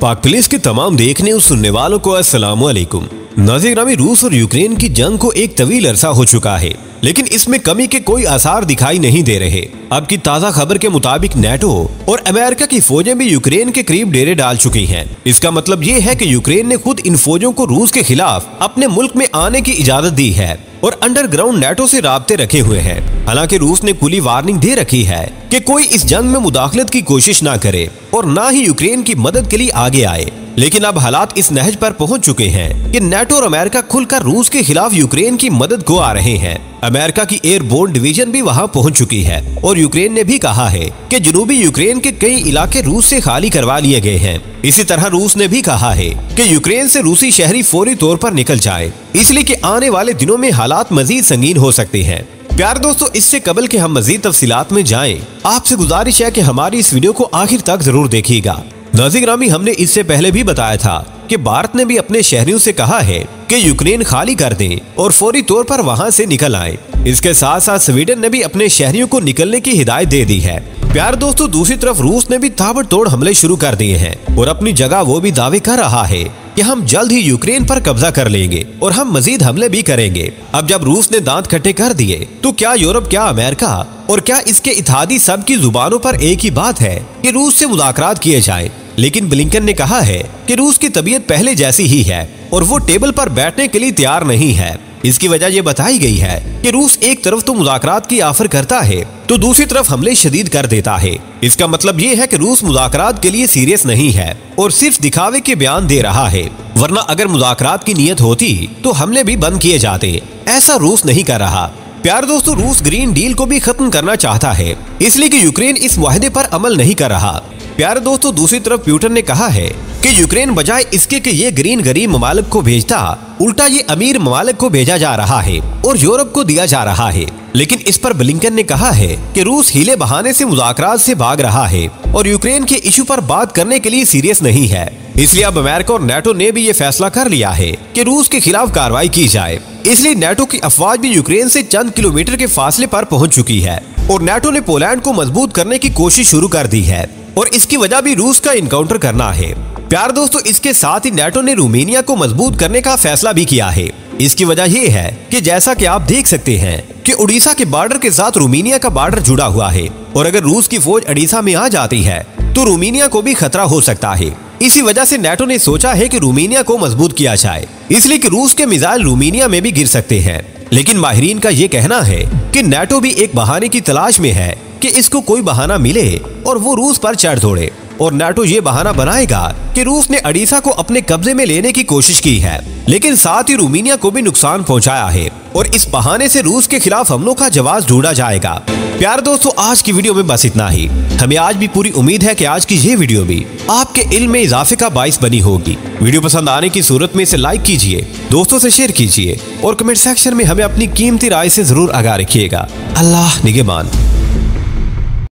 पाक पुलिस के तमाम देखने और सुनने वालों को अस्सलाम वालेकुम। नाज़रीन, रूस और यूक्रेन की जंग को एक तवील अरसा हो चुका है, लेकिन इसमें कमी के कोई आसार दिखाई नहीं दे रहे। अब की ताज़ा खबर के मुताबिक नेटो और अमेरिका की फौजें भी यूक्रेन के करीब डेरे डाल चुकी हैं। इसका मतलब ये है कि यूक्रेन ने खुद इन फौजों को रूस के खिलाफ अपने मुल्क में आने की इजाज़त दी है और अंडरग्राउंड नेटो से राब्ते रखे हुए हैं। हालांकि रूस ने खुली वार्निंग दे रखी है कि कोई इस जंग में मुदाखलत की कोशिश ना करे और ना ही यूक्रेन की मदद के लिए आगे आए। लेकिन अब हालात इस नहज पर पहुंच चुके हैं कि नेटो और अमेरिका खुलकर रूस के खिलाफ यूक्रेन की मदद को आ रहे हैं। अमेरिका की एयरबोर्न डिवीजन भी वहां पहुंच चुकी है और यूक्रेन ने भी कहा है कि जनूबी यूक्रेन के कई इलाके रूस से खाली करवा लिए गए हैं। इसी तरह रूस ने भी कहा है कि यूक्रेन से रूसी शहरी फौरी तौर पर निकल जाए, इसलिए कि आने वाले दिनों में हालात मजीद संगीन हो सकते हैं। प्यारे दोस्तों, इससे कबल के हम मजीद तफसीलात में जाएं, आपसे गुजारिश है कि हमारी इस वीडियो को आखिर तक जरूर देखिएगा। नाज़रीन, हमने इससे पहले भी बताया था कि भारत ने भी अपने शहरियों से कहा है कि यूक्रेन खाली कर दें और फौरी तौर पर वहां से निकल आएं। इसके साथ साथ स्वीडन ने भी अपने शहरियों को निकलने की हिदायत दे दी है। प्यारे दोस्तों, दूसरी तरफ रूस ने भी ताबड़तोड़ हमले शुरू कर दिए हैं और अपनी जगह वो भी दावे कर रहा है कि हम जल्द ही यूक्रेन पर कब्जा कर लेंगे और हम मजीद हमले भी करेंगे। अब जब रूस ने दांत खट्टे कर दिए तो क्या यूरोप, क्या अमेरिका और क्या इसके इत्तेहादी सब की जुबानों पर एक ही बात है कि रूस से मुलाकात किए जाए। लेकिन ब्लिंकन ने कहा है कि रूस की तबीयत पहले जैसी ही है और वो टेबल पर बैठने के लिए तैयार नहीं है। इसकी वजह ये बताई गई है कि रूस एक तरफ तो मुलाकात की ऑफर करता है तो दूसरी तरफ हमले शदीद कर देता है। इसका मतलब ये है कि रूस मुलाकात के लिए सीरियस नहीं है और सिर्फ दिखावे के बयान दे रहा है, वरना अगर मुलाकात की नीयत होती तो हमले भी बंद किए जाते। ऐसा रूस नहीं कर रहा। प्यारे दोस्तों, रूस ग्रीन डील को भी खत्म करना चाहता है, इसलिए कि यूक्रेन इस वादे पर अमल नहीं कर रहा। प्यारे दोस्तों, दूसरी तरफ पुतिन ने कहा है कि यूक्रेन बजाय इसके कि ये ग्रीन गरीब ममालिक को भेजता, उल्टा ये अमीर ममालिक को भेजा जा रहा है और यूरोप को दिया जा रहा है। लेकिन इस पर ब्लिंकन ने कहा है कि रूस हीले बहाने से मुज़ाकरात से भाग रहा है और यूक्रेन के इशू पर बात करने के लिए सीरियस नहीं है। इसलिए अब अमेरिका और नेटो ने भी ये फैसला कर लिया है कि रूस के खिलाफ कार्रवाई की जाए। इसलिए नेटो की अफवाज भी यूक्रेन से चंद किलोमीटर के फासले पर पहुंच चुकी है और नेटो ने पोलैंड को मजबूत करने की कोशिश शुरू कर दी है और इसकी वजह भी रूस का इनकाउंटर करना है। प्यारे दोस्तों, इसके साथ ही नेटो ने रोमानिया को मजबूत करने का फैसला भी किया है। इसकी वजह ये है कि जैसा कि आप देख सकते हैं कि उड़ीसा के बॉर्डर के साथ रोमानिया का बॉर्डर जुड़ा हुआ है और अगर रूस की फौज उड़ीसा में आ जाती है तो रोमानिया को भी खतरा हो सकता है। इसी वजह से नेटो ने सोचा है कि रोमानिया को मजबूत किया जाए, इसलिए कि रूस के मिसाइल रोमानिया में भी गिर सकते हैं। लेकिन माहिरीन का ये कहना है कि नेटो भी एक बहाने की तलाश में है कि इसको कोई बहाना मिले और वो रूस पर चढ़ दौड़े और नेटो ये बहाना बनाएगा कि रूस ने ओडिशा को अपने कब्जे में लेने की कोशिश की है, लेकिन साथ ही रोमानिया को भी नुकसान पहुंचाया है और इस बहाने से रूस के खिलाफ हमलों का जवाब ढूंढा जाएगा। प्यारे दोस्तों, आज की वीडियो में बस इतना ही। हमें आज भी पूरी उम्मीद है कि आज की ये वीडियो भी आपके इल्म में इजाफे का बाइस बनी होगी। वीडियो पसंद आने की सूरत में इसे लाइक कीजिए, दोस्तों से शेयर कीजिए और कमेंट सेक्शन में हमें अपनी कीमती राय से जरूर आगाह रखिएगा। अल्लाह निगहबान।